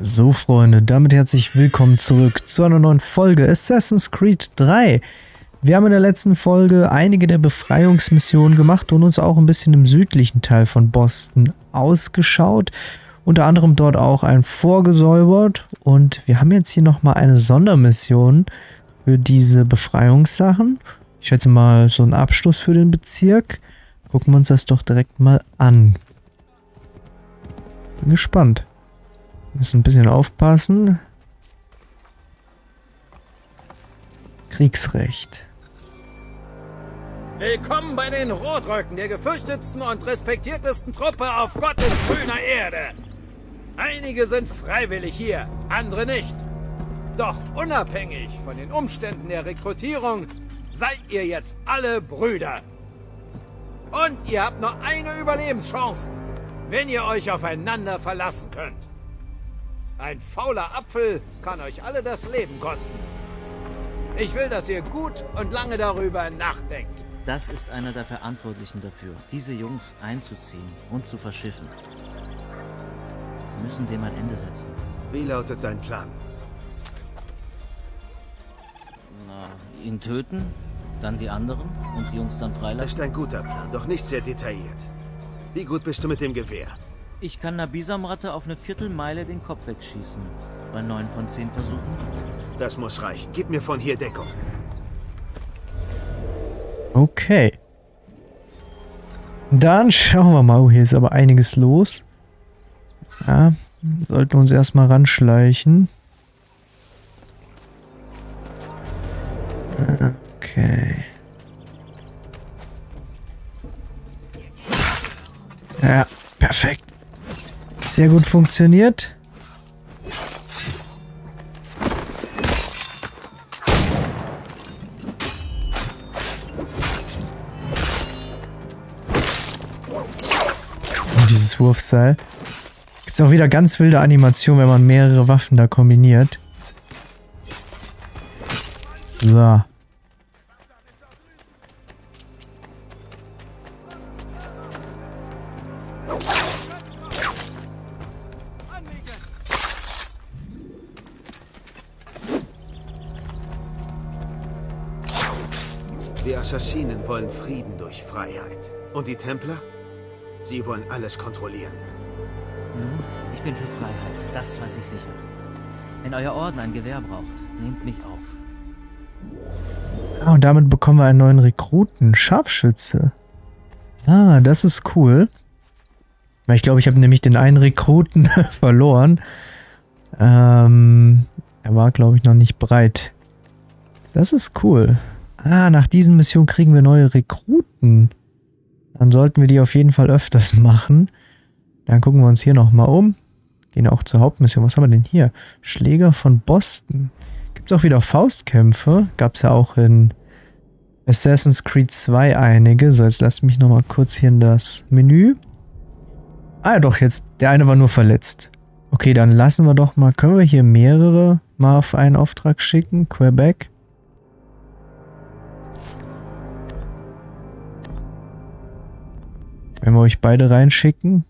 So Freunde, damit herzlich willkommen zurück zu einer neuen Folge Assassin's Creed 3. Wir haben in der letzten Folge einige der Befreiungsmissionen gemacht und uns auch ein bisschen im südlichen Teil von Boston ausgeschaut. Unter anderem dort auch ein Fort gesäubert und wir haben jetzt hier nochmal eine Sondermission für diese Befreiungssachen. Ich schätze mal so einen Abschluss für den Bezirk. Gucken wir uns das doch direkt mal an. Bin gespannt. Müssen ein bisschen aufpassen. Kriegsrecht. Willkommen bei den Rotröcken, der gefürchtetsten und respektiertesten Truppe auf Gottes grüner Erde. Einige sind freiwillig hier, andere nicht. Doch unabhängig von den Umständen der Rekrutierung seid ihr jetzt alle Brüder. Und ihr habt nur eine Überlebenschance, wenn ihr euch aufeinander verlassen könnt. Ein fauler Apfel kann euch alle das Leben kosten. Ich will, dass ihr gut und lange darüber nachdenkt. Das ist einer der Verantwortlichen dafür, diese Jungs einzuziehen und zu verschiffen. Wir müssen dem ein Ende setzen. Wie lautet dein Plan? Na, ihn töten, dann die anderen und die Jungs dann freilassen? Das ist ein guter Plan, doch nicht sehr detailliert. Wie gut bist du mit dem Gewehr? Ich kann einer Bisamratte auf eine Viertelmeile den Kopf wegschießen. Bei 9 von 10 Versuchen. Das muss reichen. Gib mir von hier Deckung. Okay. Dann schauen wir mal. Oh, hier ist aber einiges los. Ja, sollten uns erstmal ranschleichen. Okay. Ja, perfekt. Sehr gut funktioniert. Und dieses Wurfseil. Gibt es auch wieder ganz wilde Animationen, wenn man mehrere Waffen da kombiniert. So. Die Assassinen wollen Frieden durch Freiheit. Und die Templer? Sie wollen alles kontrollieren. Nun, ich bin für Freiheit. Das weiß ich sicher. Wenn euer Orden ein Gewehr braucht, nehmt mich auf. Ah, und damit bekommen wir einen neuen Rekruten. Scharfschütze. Ah, das ist cool. Weil ich glaube, ich habe nämlich den einen Rekruten verloren. Er war, glaube ich, noch nicht bereit. Das ist cool. Ah, nach diesen Missionen kriegen wir neue Rekruten. Dann sollten wir die auf jeden Fall öfters machen. Dann gucken wir uns hier nochmal um. Gehen auch zur Hauptmission. Was haben wir denn hier? Schläger von Boston. Gibt es auch wieder Faustkämpfe? Gab es ja auch in Assassin's Creed 2 einige. So, jetzt lasst mich nochmal kurz hier in das Menü. Ah, doch, jetzt. Der eine war nur verletzt. Okay, dann lassen wir doch mal. Können wir hier mehrere mal auf einen Auftrag schicken? Quebec. Wenn wir euch beide reinschicken.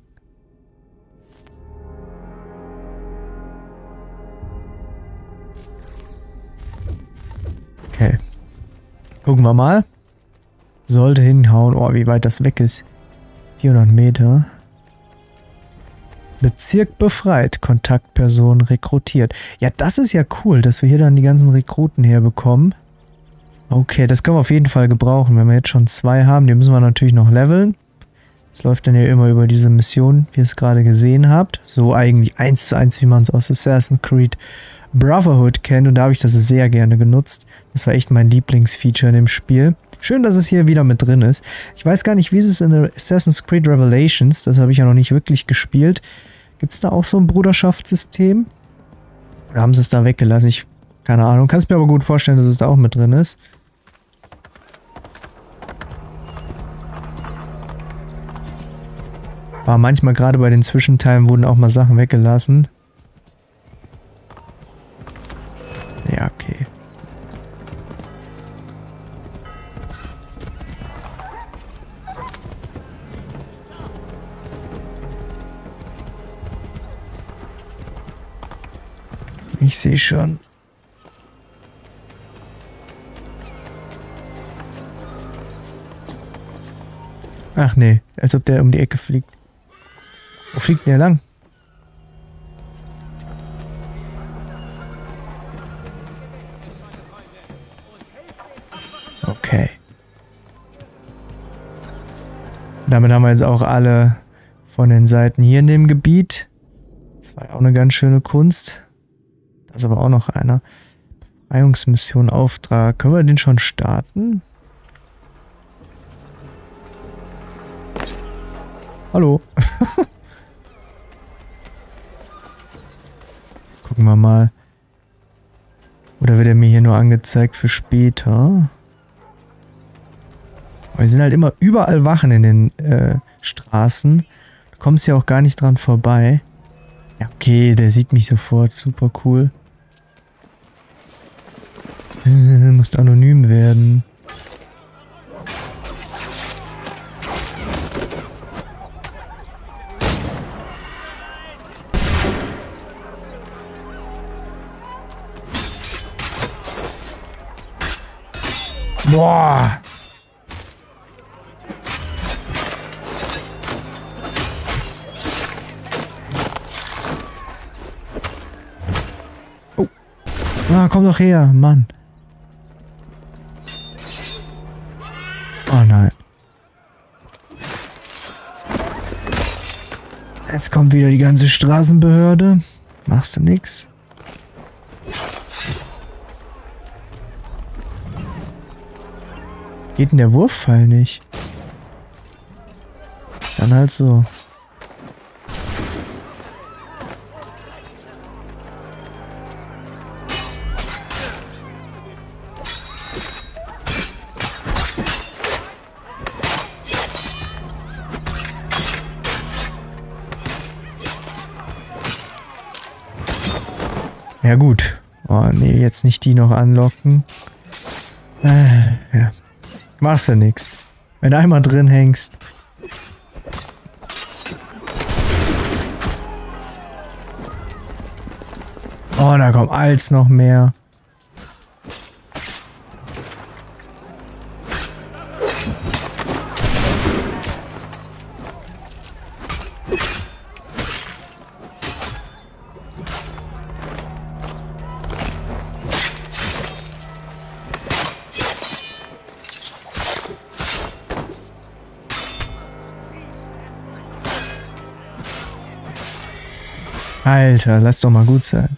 Okay. Gucken wir mal. Sollte hinhauen. Oh, wie weit das weg ist. 400 Meter. Bezirk befreit. Kontaktperson rekrutiert. Ja, das ist ja cool, dass wir hier dann die ganzen Rekruten herbekommen. Okay, das können wir auf jeden Fall gebrauchen. Wenn wir jetzt schon 2 haben, die müssen wir natürlich noch leveln. Es läuft dann ja immer über diese Mission, wie ihr es gerade gesehen habt. So eigentlich 1:1, wie man es aus Assassin's Creed Brotherhood kennt. Und da habe ich das sehr gerne genutzt. Das war echt mein Lieblingsfeature in dem Spiel. Schön, dass es hier wieder mit drin ist. Ich weiß gar nicht, wie ist es in Assassin's Creed Revelations. Das habe ich ja noch nicht wirklich gespielt. Gibt es da auch so ein Bruderschaftssystem? Oder haben sie es da weggelassen? Ich, keine Ahnung. Kannst mir aber gut vorstellen, dass es da auch mit drin ist. War manchmal gerade bei den Zwischenteilen wurden auch mal Sachen weggelassen. Ja, okay. Ich sehe schon. Ach nee, als ob der um die Ecke fliegt. Wo fliegt denn der lang? Okay. Damit haben wir jetzt auch alle von den Seiten hier in dem Gebiet. Das war ja auch eine ganz schöne Kunst. Da ist aber auch noch einer. Befreiungsmission, Auftrag. Können wir den schon starten? Hallo. Gucken wir mal. Oder wird er mir hier nur angezeigt für später? Aber wir sind halt immer überall Wachen in den Straßen. Du kommst ja auch gar nicht dran vorbei. Ja, okay, der sieht mich sofort. Super cool. Musst anonym werden. Boah! Oh. Ah, komm doch her, Mann. Oh nein. Jetzt kommt wieder die ganze Straßenbehörde. Machst du nix? Geht denn der Wurffall nicht? Dann halt so. Ja gut. Oh nee, jetzt nicht die noch anlocken. Ja. Machst ja nichts. Wenn du einmal drin hängst. Oh, da kommt als noch mehr. Alter, lass doch mal gut sein.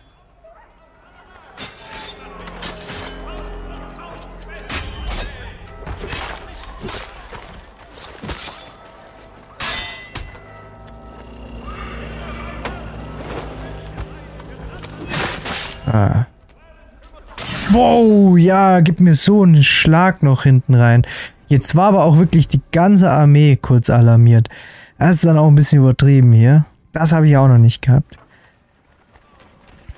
Ah. Wow, ja, gib mir so einen Schlag noch hinten rein. Jetzt war aber auch wirklich die ganze Armee kurz alarmiert. Das ist dann auch ein bisschen übertrieben hier. Das habe ich auch noch nicht gehabt.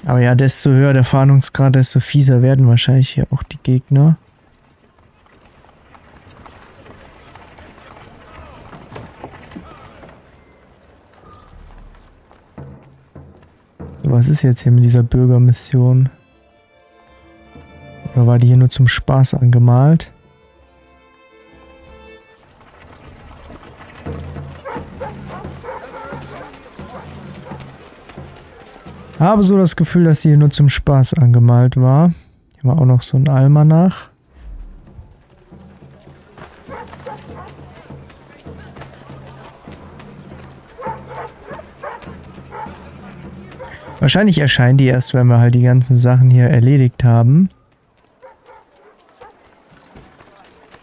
Aber ja, desto höher der Fahndungsgrad, desto fieser werden wahrscheinlich hier auch die Gegner. So, was ist jetzt hier mit dieser Bürgermission? Oder war die hier nur zum Spaß angemalt? Habe so das Gefühl, dass sie hier nur zum Spaß angemalt war. Hier war auch noch so ein Almanach. Wahrscheinlich erscheinen die erst, wenn wir halt die ganzen Sachen hier erledigt haben.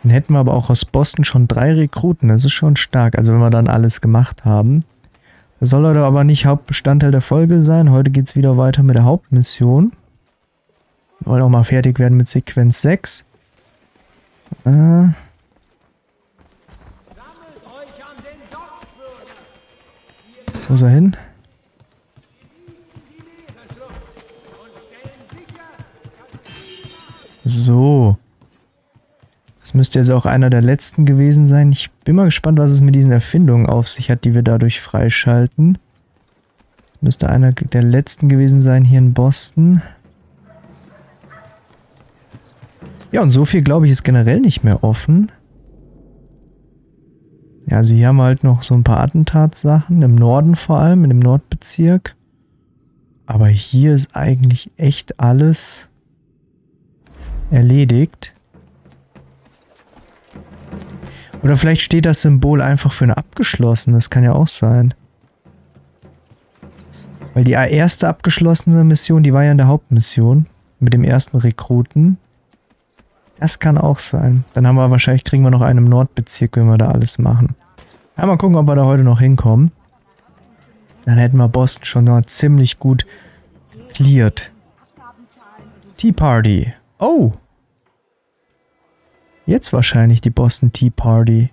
Dann hätten wir aber auch aus Boston schon 3 Rekruten. Das ist schon stark. Also wenn wir dann alles gemacht haben. Das soll heute aber nicht Hauptbestandteil der Folge sein. Heute geht es wieder weiter mit der Hauptmission. Wir wollen auch mal fertig werden mit Sequenz 6. Wo ist er hin? So. Das müsste jetzt auch einer der letzten gewesen sein. Ich bin mal gespannt, was es mit diesen Erfindungen auf sich hat, die wir dadurch freischalten. Das müsste einer der letzten gewesen sein hier in Boston. Ja, und so viel, glaube ich, ist generell nicht mehr offen. Ja, also hier haben wir halt noch so ein paar Attentatssachen, im Norden vor allem, in dem Nordbezirk. Aber hier ist eigentlich echt alles erledigt. Oder vielleicht steht das Symbol einfach für ein abgeschlossenes, kann ja auch sein. Weil die erste abgeschlossene Mission, die war ja in der Hauptmission mit dem ersten Rekruten. Das kann auch sein. Dann haben wir wahrscheinlich, kriegen wir noch einen im Nordbezirk, wenn wir da alles machen. Ja, mal gucken, ob wir da heute noch hinkommen. Dann hätten wir Boston schon mal ziemlich gut cleared. Tea Party. Oh! Jetzt wahrscheinlich die Boston Tea Party.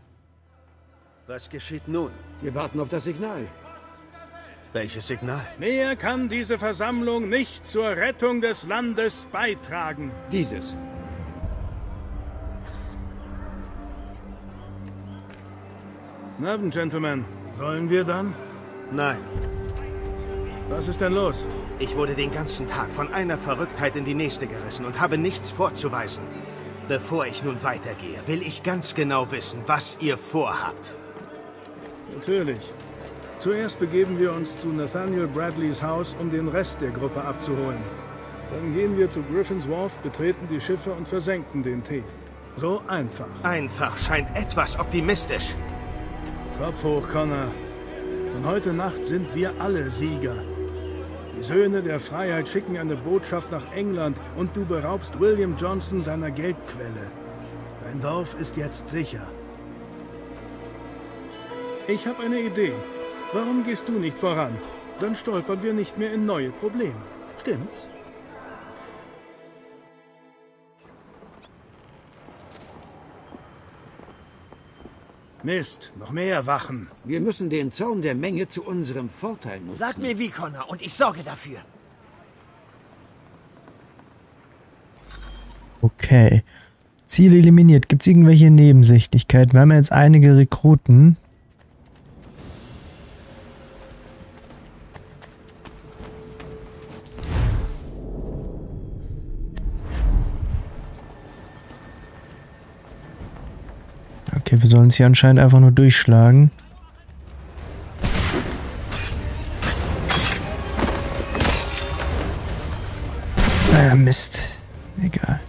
Was geschieht nun? Wir warten auf das Signal. Welches Signal? Mehr kann diese Versammlung nicht zur Rettung des Landes beitragen. Dieses. Guten Abend, Gentlemen. Sollen wir dann? Nein. Was ist denn los? Ich wurde den ganzen Tag von einer Verrücktheit in die nächste gerissen und habe nichts vorzuweisen. Bevor ich nun weitergehe, will ich ganz genau wissen, was ihr vorhabt. Natürlich. Zuerst begeben wir uns zu Nathaniel Bradleys Haus, um den Rest der Gruppe abzuholen. Dann gehen wir zu Griffins Wharf, betreten die Schiffe und versenken den Tee. So einfach. Einfach scheint etwas optimistisch. Kopf hoch, Connor. Und heute Nacht sind wir alle Sieger. Die Söhne der Freiheit schicken eine Botschaft nach England und du beraubst William Johnson seiner Geldquelle. Dein Dorf ist jetzt sicher. Ich habe eine Idee. Warum gehst du nicht voran? Dann stolpern wir nicht mehr in neue Probleme. Stimmt's? Mist, noch mehr Wachen. Wir müssen den Zorn der Menge zu unserem Vorteil nutzen. Sag mir wie, Connor, und ich sorge dafür. Okay. Ziel eliminiert. Gibt es irgendwelche Nebensächlichkeiten? Wir haben ja jetzt einige Rekruten. Okay, wir sollen es hier anscheinend einfach nur durchschlagen. Ah, Mist. Egal.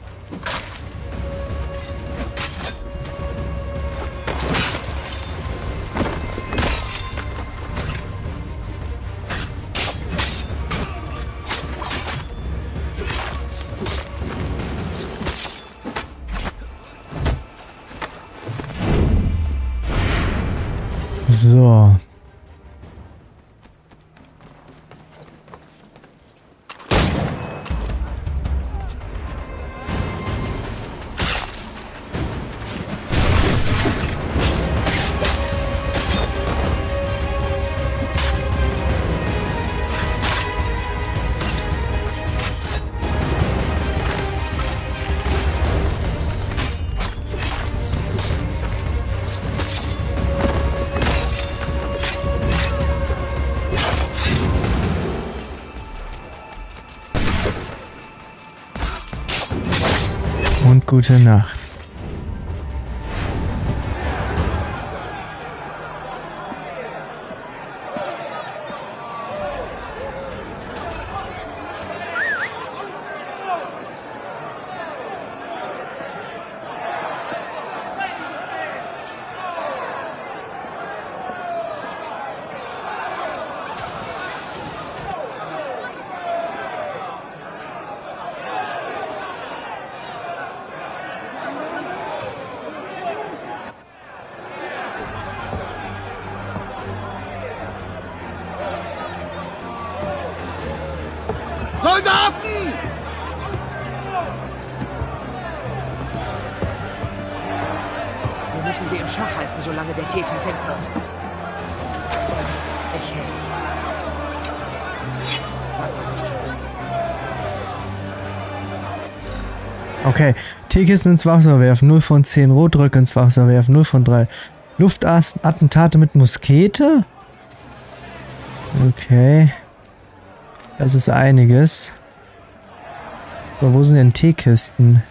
So. Gute Nacht. Okay, Teekisten ins Wasser werfen, 0 von 10, Rotröcke ins Wasser werfen, 0 von 3. Luftattentate mit Muskete? Okay. Das ist einiges. So, wo sind denn Teekisten?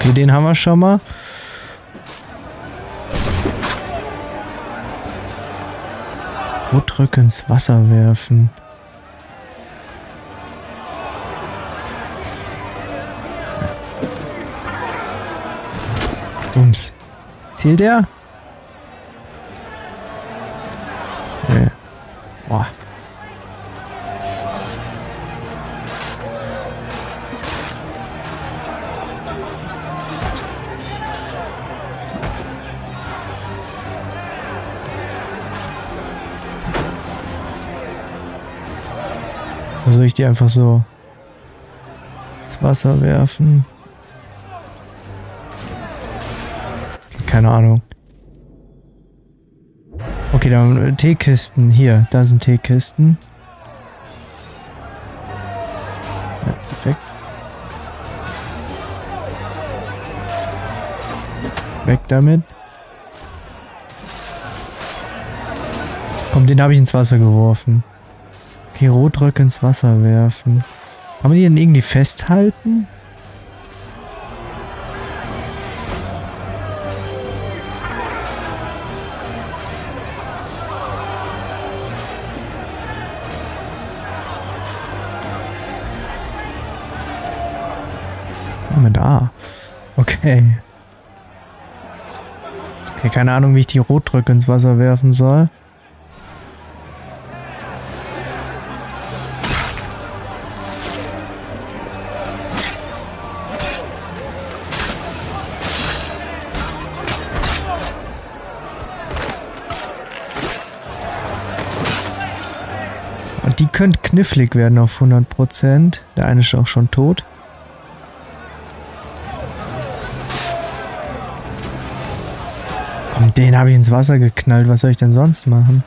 Okay, den haben wir schon mal. Rotrück ins Wasser werfen. Bums. Zielt er? Nee. Boah. Soll ich die einfach so ins Wasser werfen? Keine Ahnung. Okay, dann Teekisten. Hier, da sind Teekisten. Ja, perfekt. Weg damit. Komm, den habe ich ins Wasser geworfen. Okay, Rotröcke ins Wasser werfen. Kann man die denn irgendwie festhalten? Moment, ah. Okay. Okay, keine Ahnung, wie ich die Rotröcke ins Wasser werfen soll. Die könnte knifflig werden auf 100%. Der eine ist auch schon tot. Komm, den habe ich ins Wasser geknallt. Was soll ich denn sonst machen?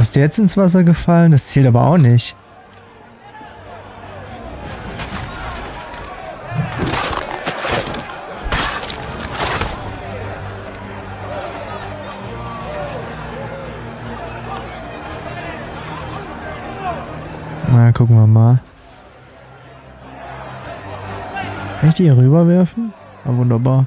Ist der jetzt ins Wasser gefallen? Das zählt aber auch nicht. Na, gucken wir mal. Kann ich die hier rüberwerfen? Ah, wunderbar.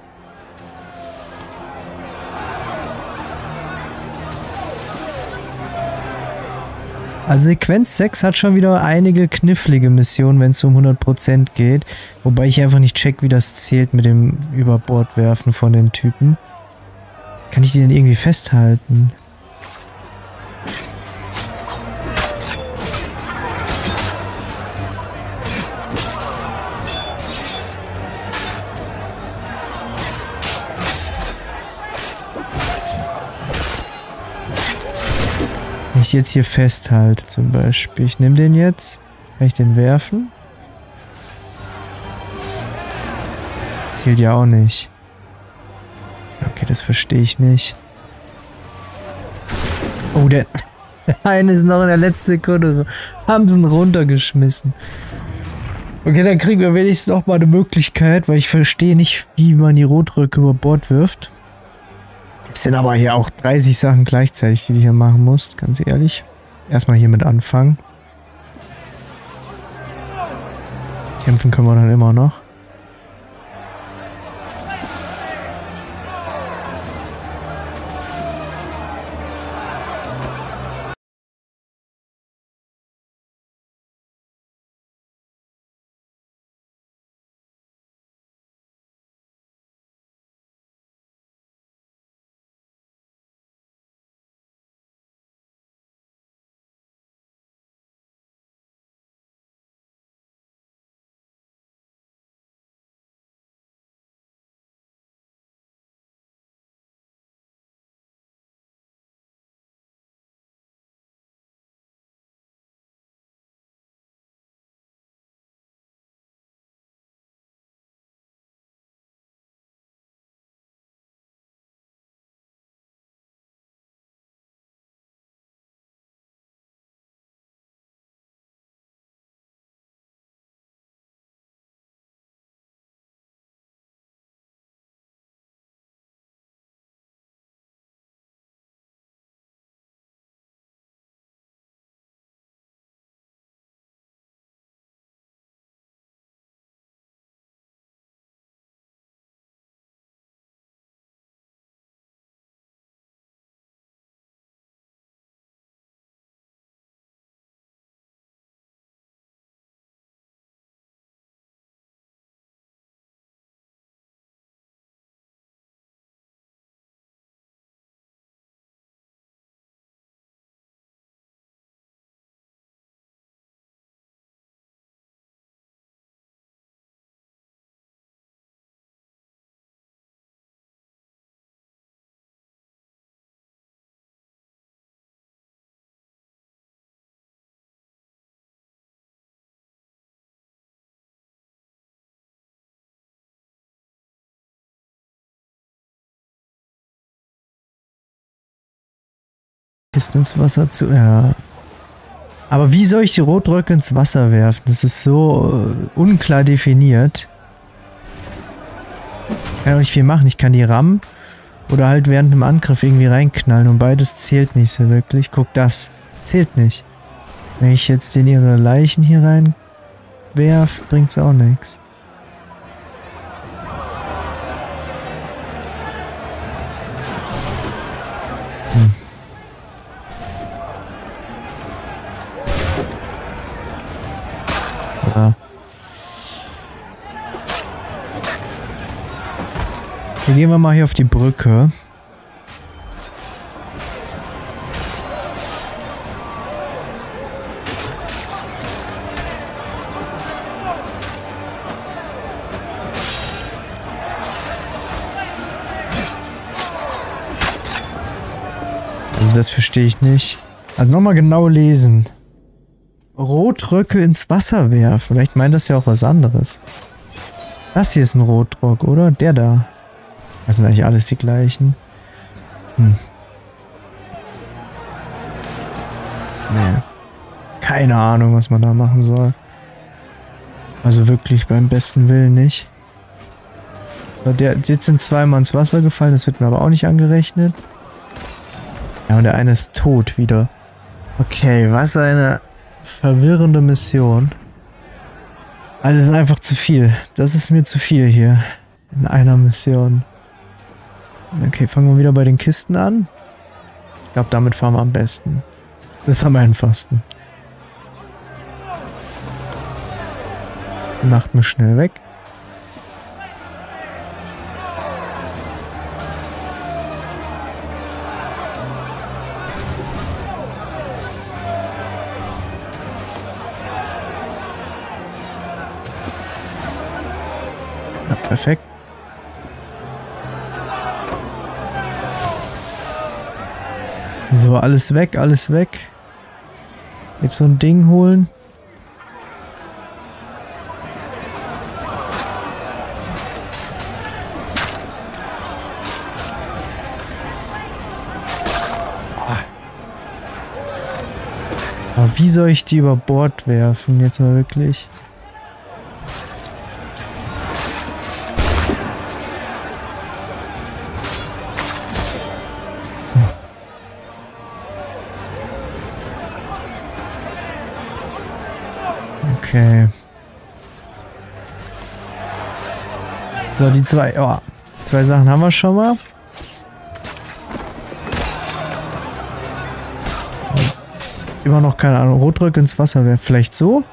Also Sequenz 6 hat schon wieder einige knifflige Missionen, wenn es um 100% geht. Wobei ich einfach nicht check, wie das zählt mit dem Überbordwerfen von den Typen. Kann ich die denn irgendwie festhalten? Jetzt hier festhalte zum Beispiel. Ich nehme den jetzt. Kann ich den werfen? Das zählt ja auch nicht. Okay, das verstehe ich nicht. Oh, der eine ist noch in der letzten Sekunde. Haben sie ihn runtergeschmissen. Okay, dann kriegen wir wenigstens noch mal eine Möglichkeit, weil ich verstehe nicht, wie man die Rotröcke über Bord wirft. Es sind aber hier auch 30 Sachen gleichzeitig, die du hier machen musst, ganz ehrlich. Erstmal hiermit anfangen. Kämpfen können wir dann immer noch. Kiste ins Wasser zu... Ja. Aber wie soll ich die Rotröcke ins Wasser werfen? Das ist so unklar definiert. Ich kann auch nicht viel machen. Ich kann die rammen oder halt während einem Angriff irgendwie reinknallen. Und beides zählt nicht so wirklich. Guck, das zählt nicht. Wenn ich jetzt in ihre Leichen hier reinwerf, bringt's auch nichts. Dann gehen wir mal hier auf die Brücke. Also das verstehe ich nicht. Also nochmal genau lesen. Rotröcke ins Wasser werfen. Vielleicht meint das ja auch was anderes. Das hier ist ein Rotrock, oder? Der da. Das sind eigentlich alles die gleichen. Naja. Keine Ahnung, was man da machen soll. Also wirklich beim besten Willen nicht. So, jetzt sind zweimal ins Wasser gefallen. Das wird mir aber auch nicht angerechnet. Ja, und der eine ist tot wieder. Okay, was eine verwirrende Mission. Also das ist einfach zu viel. Das ist mir zu viel hier. In einer Mission. Okay, fangen wir wieder bei den Kisten an. Ich glaube, damit fahren wir am besten. Das ist am einfachsten. Macht mir schnell weg. Ja, perfekt. So, alles weg, alles weg. Jetzt so ein Ding holen. Aber wie soll ich die über Bord werfen? Jetzt mal wirklich. Okay. So, die zwei Sachen haben wir schon mal. Immer noch keine Ahnung. Rotrück ins Wasser wäre vielleicht so.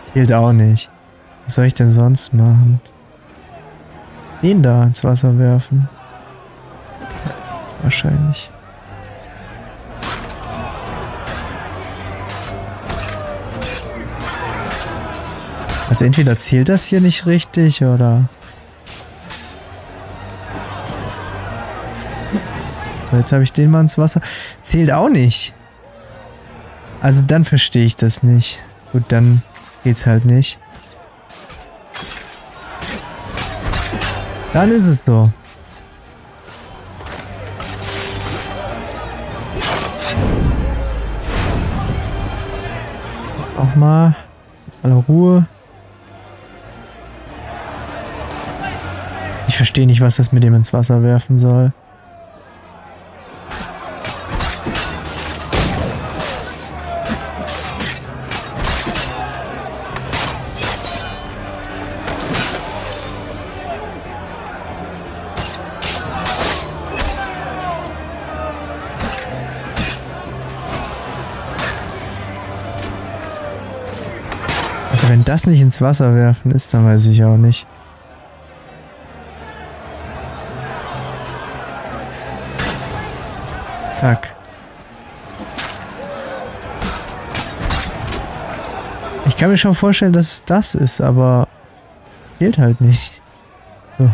Zählt auch nicht. Was soll ich denn sonst machen? Den da ins Wasser werfen. Wahrscheinlich. Also entweder zählt das hier nicht richtig, oder... So, jetzt habe ich den mal ins Wasser. Zählt auch nicht. Also dann verstehe ich das nicht. Gut, dann geht's halt nicht. Dann ist es so. So, auch mal. Alle Ruhe. Ich verstehe nicht, was das mit dem ins Wasser werfen soll. Also wenn das nicht ins Wasser werfen ist, dann weiß ich auch nicht. Ich kann mir schon vorstellen, dass es das ist, aber es zählt halt nicht. So.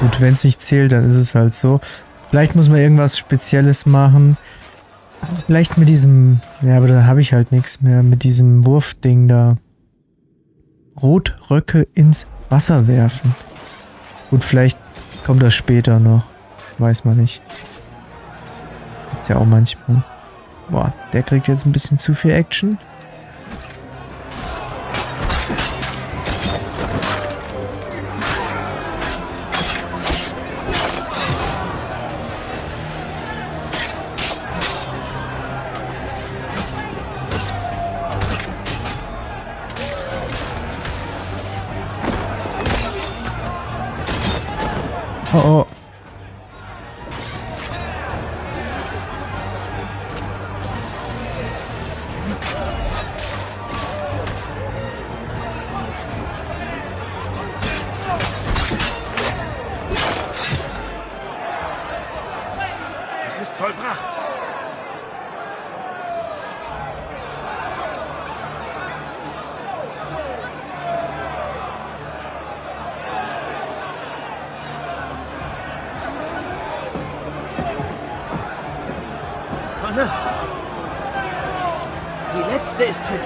Gut, wenn es nicht zählt, dann ist es halt so. Vielleicht muss man irgendwas Spezielles machen. Vielleicht mit diesem... Ja, aber da habe ich halt nichts mehr. Mit diesem Wurfding da. Rotröcke ins Wasser werfen. Gut, vielleicht kommt das später noch. Weiß man nicht. Gibt's ja auch manchmal. Boah, der kriegt jetzt ein bisschen zu viel Action. Oh, oh. Es ist vollbracht. Die letzte ist für dich.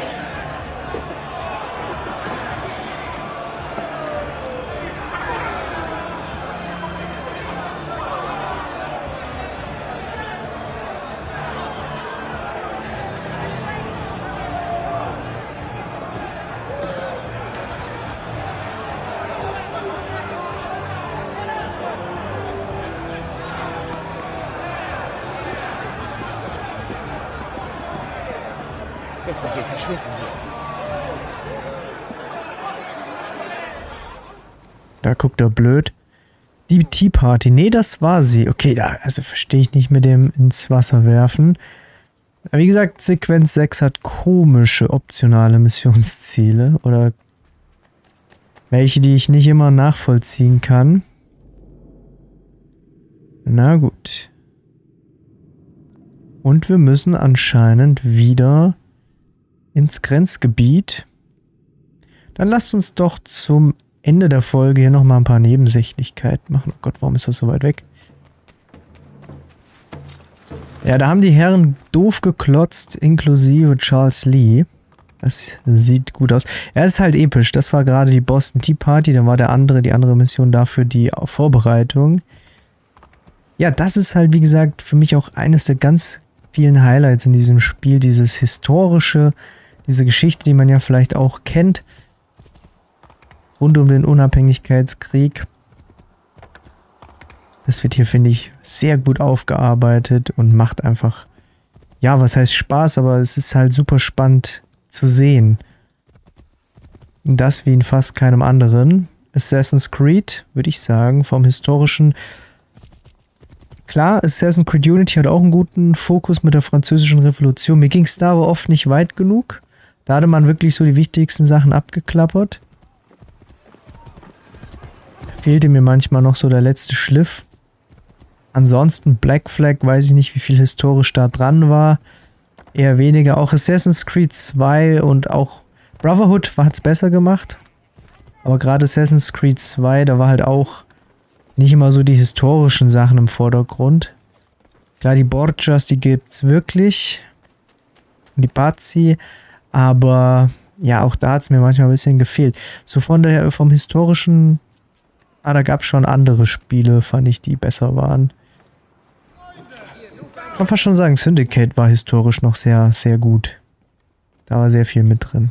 Besser, wir verschwinden hier. Da guckt er blöd. Die Tea Party. Nee, das war sie. Okay, da, also verstehe ich nicht mit dem ins Wasser werfen. Aber wie gesagt, Sequenz 6 hat komische optionale Missionsziele. Oder welche, die ich nicht immer nachvollziehen kann. Na gut. Und wir müssen anscheinend wieder ins Grenzgebiet. Dann lasst uns doch zum Ende der Folge hier nochmal ein paar Nebensächlichkeiten machen. Oh Gott, warum ist das so weit weg? Ja, da haben die Herren doof geklotzt, inklusive Charles Lee. Das sieht gut aus. Er ist halt episch. Das war gerade die Boston Tea Party. Dann war die andere Mission dafür die Vorbereitung. Ja, das ist halt, wie gesagt, für mich auch eines der ganz vielen Highlights in diesem Spiel. Dieses historische, diese Geschichte, die man ja vielleicht auch kennt, rund um den Unabhängigkeitskrieg. Das wird hier, finde ich, sehr gut aufgearbeitet und macht einfach, ja, was heißt Spaß, aber es ist halt super spannend zu sehen. Das wie in fast keinem anderen. Assassin's Creed, würde ich sagen, vom historischen... Klar, Assassin's Creed Unity hat auch einen guten Fokus mit der französischen Revolution. Mir ging es da aber oft nicht weit genug. Da hatte man wirklich so die wichtigsten Sachen abgeklappert. Da fehlte mir manchmal noch so der letzte Schliff. Ansonsten Black Flag, weiß ich nicht, wie viel historisch da dran war. Eher weniger. Auch Assassin's Creed 2 und auch Brotherhood hat es besser gemacht. Aber gerade Assassin's Creed 2, da war halt auch... nicht immer so die historischen Sachen im Vordergrund. Klar, die Borgias, die gibt's wirklich. Die Pazzi. Aber ja, auch da hat es mir manchmal ein bisschen gefehlt. So von daher, vom historischen... Ah, da gab es schon andere Spiele, fand ich, die besser waren. Ich kann fast schon sagen, Syndicate war historisch noch sehr, sehr gut. Da war sehr viel mit drin.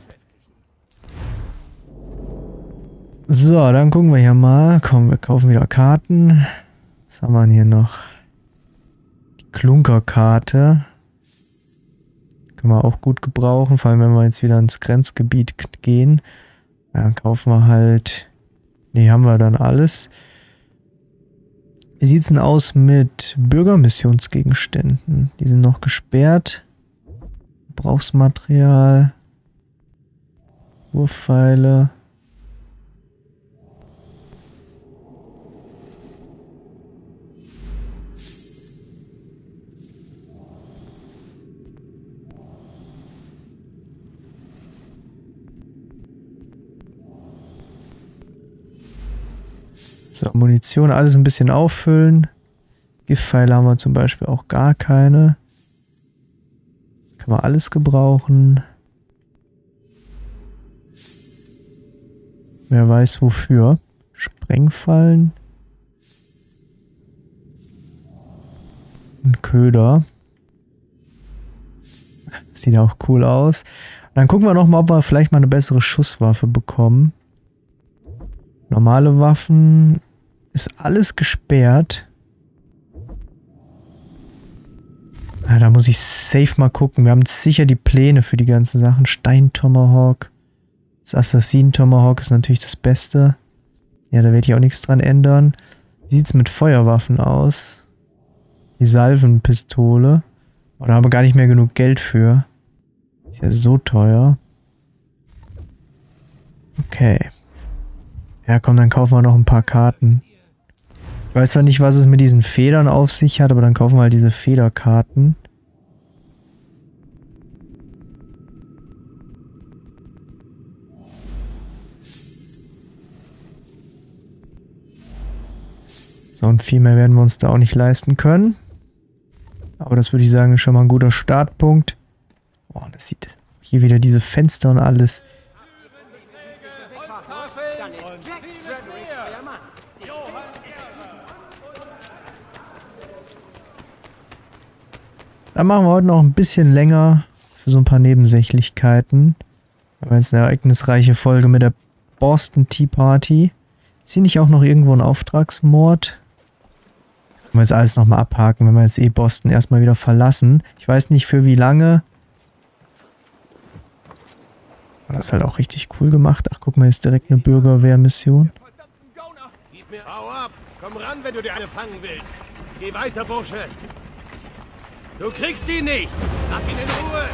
So, dann gucken wir hier mal. Komm, wir kaufen wieder Karten. Was haben wir denn hier noch? Die Klunkerkarte. Können wir auch gut gebrauchen, vor allem wenn wir jetzt wieder ins Grenzgebiet gehen. Ja, dann kaufen wir halt... Ne, haben wir dann alles. Wie sieht's denn aus mit Bürgermissionsgegenständen? Die sind noch gesperrt. Gebrauchsmaterial. Wurfpfeile. So, Munition, alles ein bisschen auffüllen. Giftpfeile haben wir zum Beispiel auch gar keine. Kann man alles gebrauchen. Wer weiß wofür. Sprengfallen. Ein Köder. Sieht auch cool aus. Dann gucken wir nochmal, ob wir vielleicht mal eine bessere Schusswaffe bekommen. Normale Waffen ist alles gesperrt. Ja, da muss ich safe mal gucken. Wir haben sicher die Pläne für die ganzen Sachen. Stein-Tomahawk. Das Assassinen-Tomahawk ist natürlich das Beste. Ja, da werde ich auch nichts dran ändern. Wie sieht es mit Feuerwaffen aus? Die Salvenpistole. Oh, da haben wir gar nicht mehr genug Geld für. Ist ja so teuer. Okay. Ja, komm, dann kaufen wir noch ein paar Karten. Ich weiß zwar nicht, was es mit diesen Federn auf sich hat, aber dann kaufen wir halt diese Federkarten. So, und viel mehr werden wir uns da auch nicht leisten können. Aber das würde ich sagen, ist schon mal ein guter Startpunkt. Oh, das sieht hier wieder diese Fenster und alles. Dann machen wir heute noch ein bisschen länger für so ein paar Nebensächlichkeiten. Aber jetzt eine ereignisreiche Folge mit der Boston Tea Party. Ist hier nicht auch noch irgendwo ein Auftragsmord? Können wir jetzt alles nochmal abhaken, wenn wir jetzt eh Boston erstmal wieder verlassen. Ich weiß nicht für wie lange. Aber das ist halt auch richtig cool gemacht. Ach, guck mal, ist direkt eine Bürgerwehrmission. Gib mir, hau ab! Komm ran, wenn du dir eine fangen willst. Geh weiter, Bursche! Du kriegst die nicht! Lass ihn in Ruhe!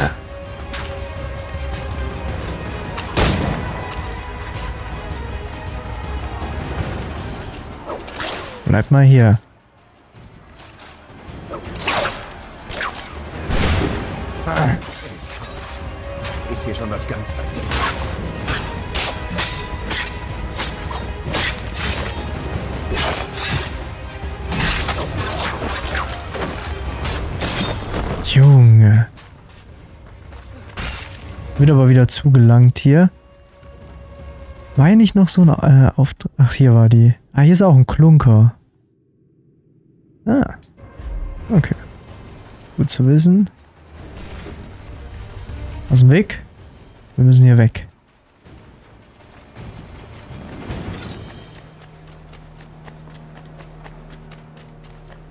Ja. Bleib mal hier. Ah. Ist hier schon was ganz anderes. Junge. Wird aber wieder zugelangt hier. War hier nicht noch so eine Auftrag? Ach, hier war die. Ah, hier ist auch ein Klunker. Ah, okay. Gut zu wissen. Aus dem Weg. Wir müssen hier weg.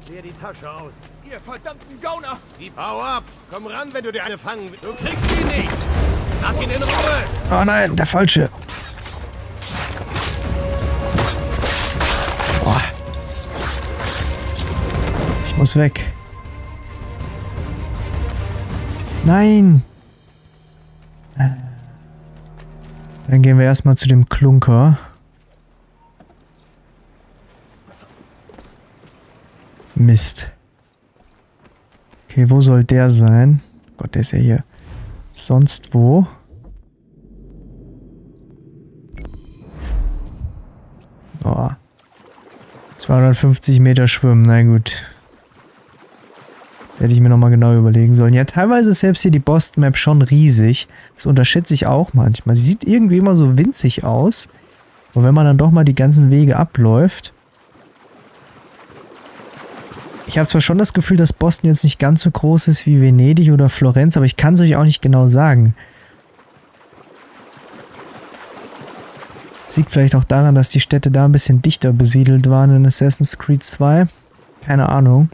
Leer die Tasche aus. Ihr verdammten Gauner! Hau ab! Komm ran, wenn du dir eine fangen willst. Du kriegst ihn nicht! Lass ihn in Ruhe! Oh nein, der Falsche! Muss weg. Nein. Dann gehen wir erstmal zu dem Klunker. Mist. Okay, wo soll der sein? Gott, der ist ja hier. Sonst wo? Oh. 250 Meter schwimmen, na gut. Hätte ich mir nochmal genau überlegen sollen. Ja, teilweise ist selbst hier die Boston Map schon riesig. Das unterschätze ich auch manchmal. Sie sieht irgendwie immer so winzig aus. Aber wenn man dann doch mal die ganzen Wege abläuft. Ich habe zwar schon das Gefühl, dass Boston jetzt nicht ganz so groß ist wie Venedig oder Florenz, aber ich kann es euch auch nicht genau sagen. Das liegt vielleicht auch daran, dass die Städte da ein bisschen dichter besiedelt waren in Assassin's Creed 2. Keine Ahnung.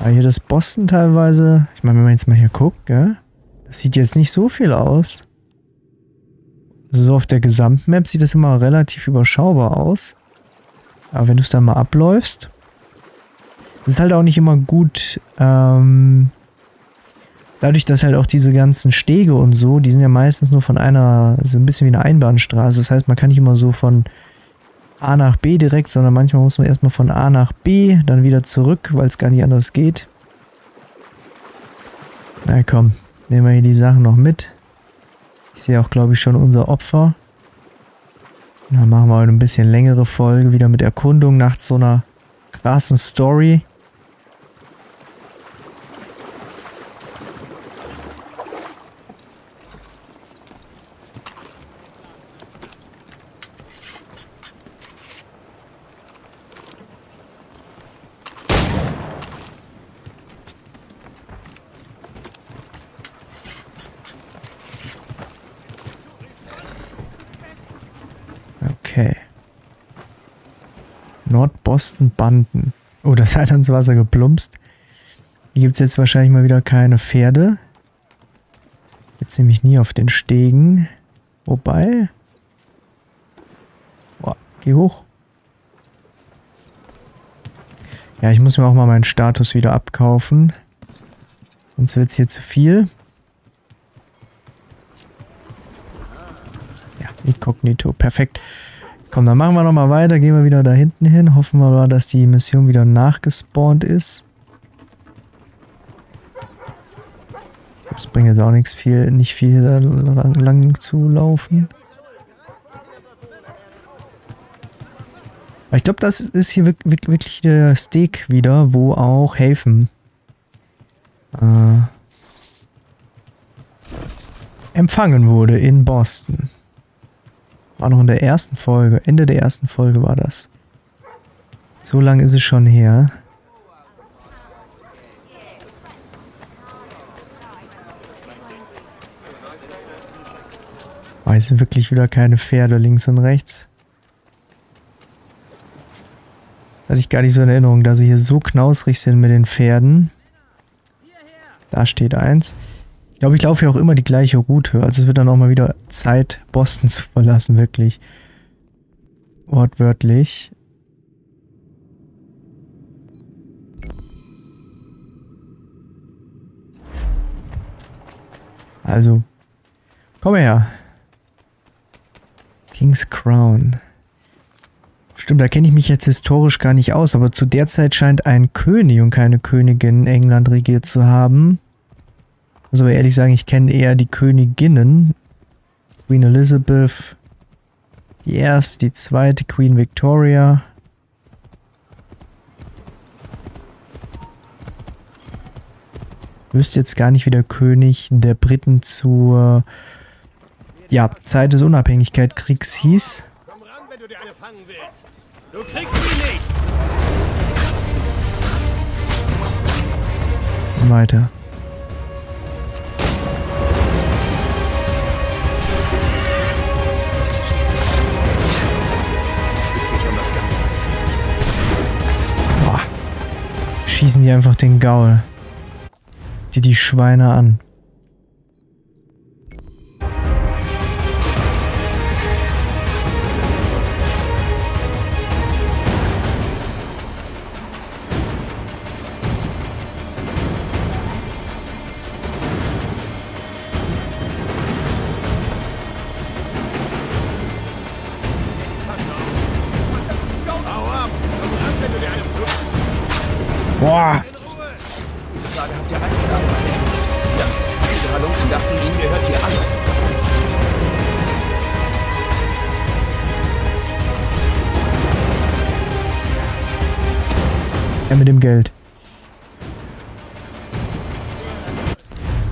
Aber hier das Boston teilweise, ich meine, wenn man jetzt mal hier guckt, gell? Das sieht jetzt nicht so viel aus. Also so auf der Gesamtmap sieht das immer relativ überschaubar aus. Aber wenn du es dann mal abläufst, ist halt auch nicht immer gut, dadurch, dass halt auch diese ganzen Stege und so, die sind ja meistens nur von einer, so ein bisschen wie eine Einbahnstraße. Das heißt, man kann nicht immer so von A nach B direkt, sondern manchmal muss man erstmal von A nach B, dann wieder zurück, weil es gar nicht anders geht. Na komm, nehmen wir hier die Sachen noch mit. Ich sehe auch, glaube ich, schon unser Opfer. Dann machen wir heute ein bisschen längere Folge wieder mit Erkundung nach so einer krassen Story. Boston-Banden. Oh, das hat ans Wasser geplumpst. Hier gibt es jetzt wahrscheinlich mal wieder keine Pferde. Gibt es nämlich nie auf den Stegen. Wobei... Boah, geh hoch. Ja, ich muss mir auch mal meinen Status wieder abkaufen. Sonst wird es hier zu viel. Ja, inkognito. Perfekt. Komm, dann machen wir nochmal weiter, gehen wir wieder da hinten hin, hoffen wir mal, dass die Mission wieder nachgespawnt ist. Das bringt jetzt auch nichts viel, nicht viel da lang zu laufen. Aber ich glaube, das ist hier wirklich der Steg wieder, wo auch Häfen empfangen wurde in Boston. War noch in der ersten Folge. Ende der ersten Folge war das. So lange ist es schon her. Oh, es sind wirklich wieder keine Pferde links und rechts. Das hatte ich gar nicht so in Erinnerung, dass sie hier so knausrig sind mit den Pferden. Da steht eins. Ich glaube, ich laufe ja auch immer die gleiche Route. Also es wird dann auch mal wieder Zeit, Boston zu verlassen, wirklich. Wortwörtlich. Also, komm her. King's Crown. Stimmt, da kenne ich mich jetzt historisch gar nicht aus, aber zu der Zeit scheint ein König und keine Königin England regiert zu haben. Ich muss aber ehrlich sagen, ich kenne eher die Königinnen. Queen Elizabeth, die erste, die zweite, Queen Victoria. Ich wüsste jetzt gar nicht, wie der König der Briten zur ja, Zeit des Unabhängigkeitskriegs hieß. Komm ran, wenn du dir eine fangen willst. Du kriegst sie nicht. Und weiter. Schießen die einfach den Gaul. Die Schweine an. Boah! Ja, mit dem Geld.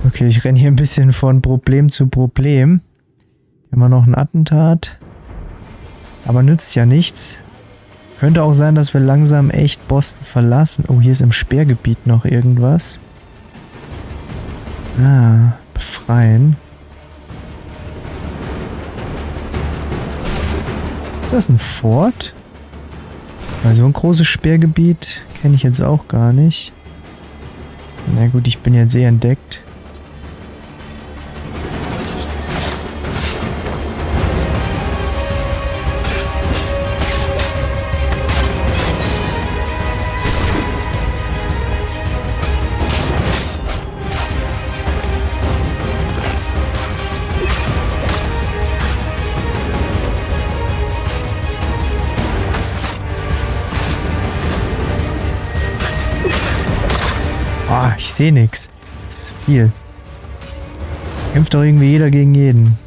Okay, ich renne hier ein bisschen von Problem zu Problem. Immer noch ein Attentat. Aber nützt ja nichts. Könnte auch sein, dass wir langsam echt Boston verlassen. Oh, hier ist im Sperrgebiet noch irgendwas. Ah, befreien. Ist das ein Fort? Weil so ein großes Sperrgebiet kenne ich jetzt auch gar nicht. Na gut, ich bin jetzt eh entdeckt. Ich sehe nichts. Das ist viel. Kämpft doch irgendwie jeder gegen jeden.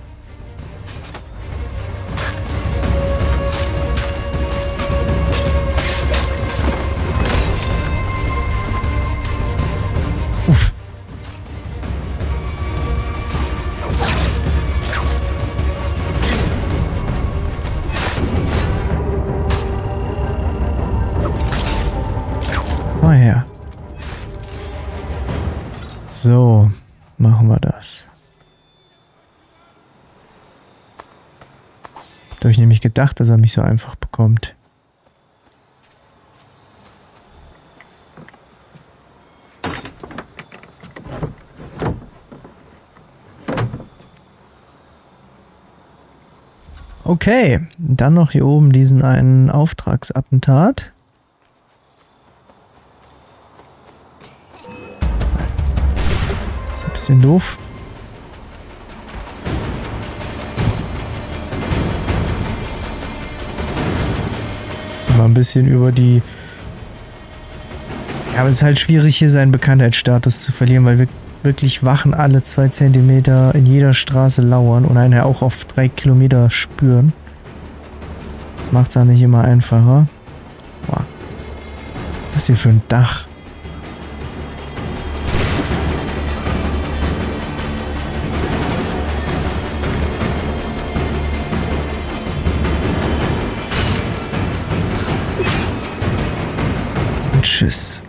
So, machen wir das. Habt ihr euch nämlich gedacht, dass er mich so einfach bekommt? Okay, dann noch hier oben diesen einen Auftragsattentat. Ist ein bisschen doof. Jetzt mal ein bisschen über die... Ja, aber es ist halt schwierig, hier seinen Bekanntheitsstatus zu verlieren, weil wir wirklich Wachen alle 2 Zentimeter in jeder Straße lauern und einen auch auf 3 Kilometer spüren. Das macht es nicht immer einfacher. Boah. Was ist das hier für ein Dach? Und tschüss.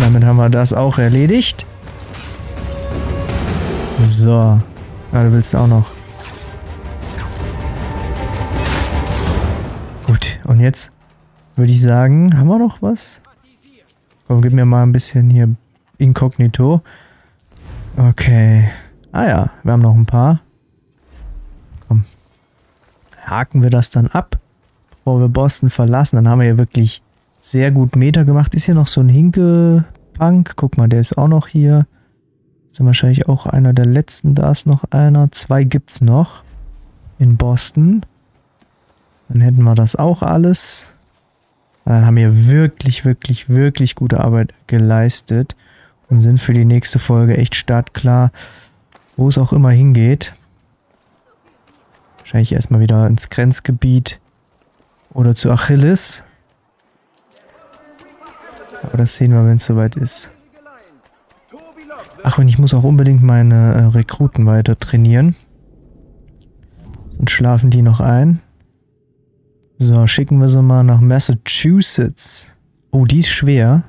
Damit haben wir das auch erledigt. So. Ja, du willst auch noch. Gut, und jetzt würde ich sagen, haben wir noch was? Komm, gib mir mal ein bisschen hier inkognito. Okay. Ah ja, wir haben noch ein paar. Komm. Haken wir das dann ab, bevor wir Boston verlassen. Dann haben wir hier wirklich sehr gut Meter gemacht. Ist hier noch so ein Hinkepunk? Guck mal, der ist auch noch hier. Ist dann wahrscheinlich auch einer der letzten. Da ist noch einer. 2 gibt's noch. In Boston. Dann hätten wir das auch alles. Dann haben wir wirklich, wirklich, wirklich gute Arbeit geleistet. Und sind für die nächste Folge echt startklar. Wo es auch immer hingeht. Wahrscheinlich erstmal wieder ins Grenzgebiet. Oder zu Achilles. Aber das sehen wir, wenn es soweit ist. Ach, und ich muss auch unbedingt meine Rekruten weiter trainieren. Sonst schlafen die noch ein. So, schicken wir sie mal nach Massachusetts. Oh, die ist schwer.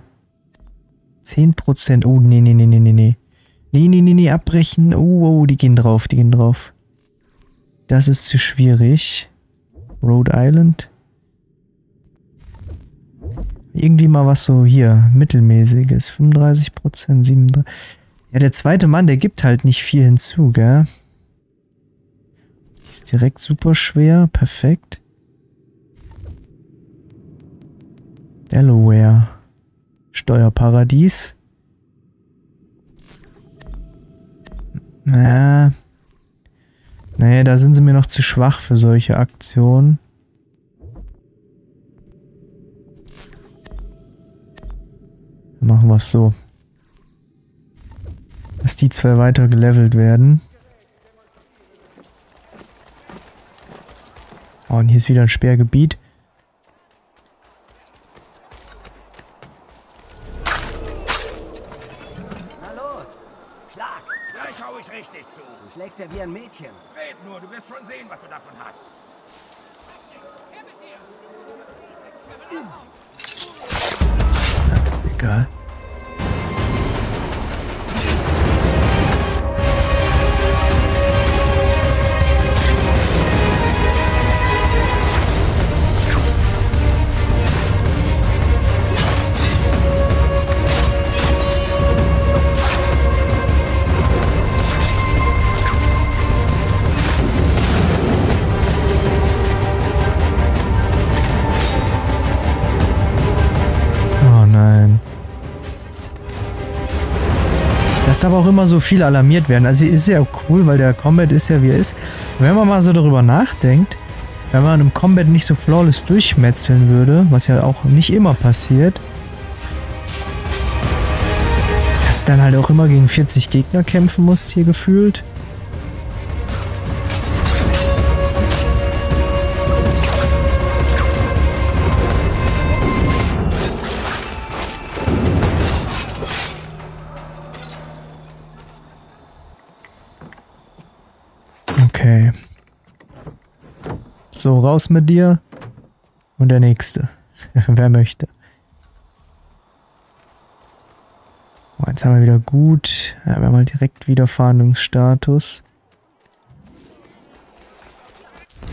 10%. Oh, nee, nee, nee, nee, nee, nee. Nee, nee, nee, nee, abbrechen. Oh, oh, die gehen drauf, die gehen drauf. Das ist zu schwierig. Rhode Island. Irgendwie mal was so hier, mittelmäßiges. 35%, 37%. Ja, der zweite Mann, der gibt halt nicht viel hinzu, gell? Die ist direkt super schwer, perfekt. Delaware. Steuerparadies. Na. Nee, da sind sie mir noch zu schwach für solche Aktionen. Machen wir es so. Dass die 2 weiter gelevelt werden. Oh, und hier ist wieder ein Sperrgebiet. Na los, schlag! Gleich hau ich richtig zu. Du schlägst ja wie ein Mädchen. Red nur, du wirst schon sehen, was du davon hast. Egal. Aber auch immer so viel alarmiert werden. Also ist ja cool, weil der Combat ist ja wie er ist. Wenn man mal so darüber nachdenkt, wenn man im Combat nicht so flawless durchmetzeln würde, was ja auch nicht immer passiert, dass du dann halt auch immer gegen 40 Gegner kämpfen musst, hier gefühlt. So, raus mit dir. Und der nächste. Wer möchte. Oh, jetzt haben wir wieder gut. Ja, wir haben halt direkt wieder Fahndungsstatus.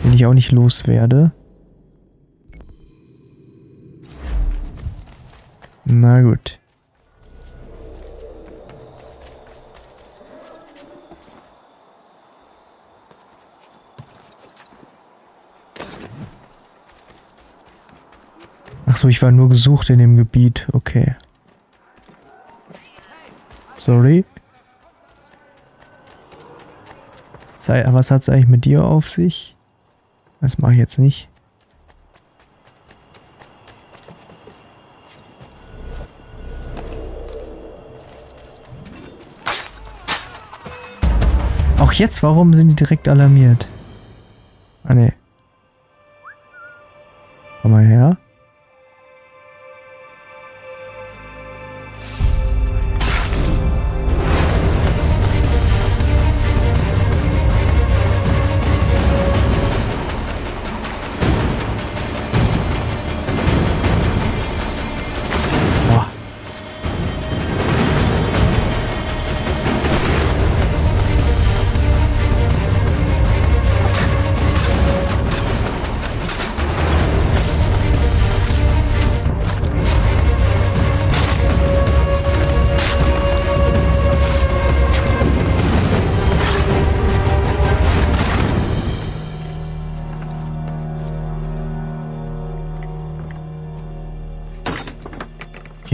Den ich auch nicht loswerde. Na gut. Achso, ich war nur gesucht in dem Gebiet. Okay. Sorry. Was hat es eigentlich mit dir auf sich? Das mache ich jetzt nicht. Auch jetzt, warum sind die direkt alarmiert? Ah, ne. Komm mal her.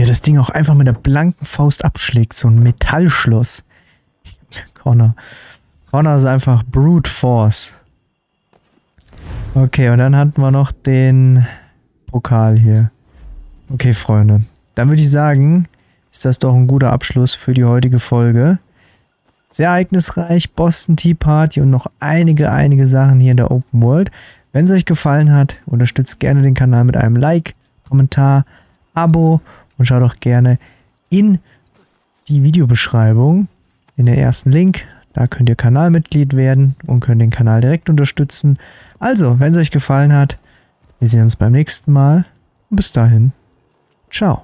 Das Ding auch einfach mit der blanken Faust abschlägt, so ein Metallschloss. Connor. Connor ist einfach Brute Force. Okay, und dann hatten wir noch den Pokal hier. Okay, Freunde. Dann würde ich sagen, ist das doch ein guter Abschluss für die heutige Folge. Sehr ereignisreich, Boston Tea Party und noch einige Sachen hier in der Open World. Wenn es euch gefallen hat, unterstützt gerne den Kanal mit einem Like, Kommentar, Abo. Und schaut doch gerne in die Videobeschreibung, in den ersten Link. Da könnt ihr Kanalmitglied werden und könnt den Kanal direkt unterstützen. Also, wenn es euch gefallen hat, wir sehen uns beim nächsten Mal. Bis dahin, ciao.